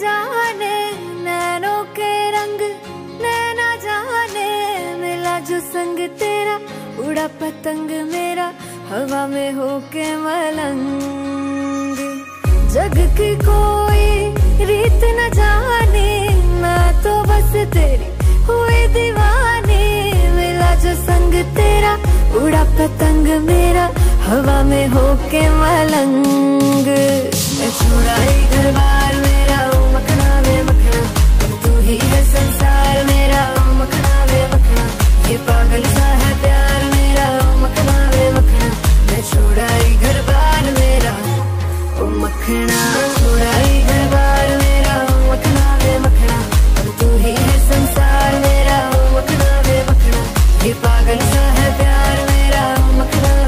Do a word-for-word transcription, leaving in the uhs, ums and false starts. जाने नैनों के रंग नैना जाने, मिला जो संग तेरा उड़ा पतंग मेरा, हवा में होके मलंग। जग की कोई रीत न जाने, मैं तो बस तेरी हुई दीवानी, मिला जो संग तेरा उड़ा पतंग मेरा, हवा में होके मलंग। मैं छुड़ा ही घर बार मेरा मखना वे मखना, तू ही है संसार मेरा मखना वे मखना, ये पागल सा है प्यार मेरा मखना वे मखना। मैं छुड़ा ही घर बार मेरा ओ मखना, छुड़ा ही घर बार मेरा मखना वे मखना, तू ही है संसार मेरा मखना वे मखना, ये पागल सा है प्यार मेरा मखना।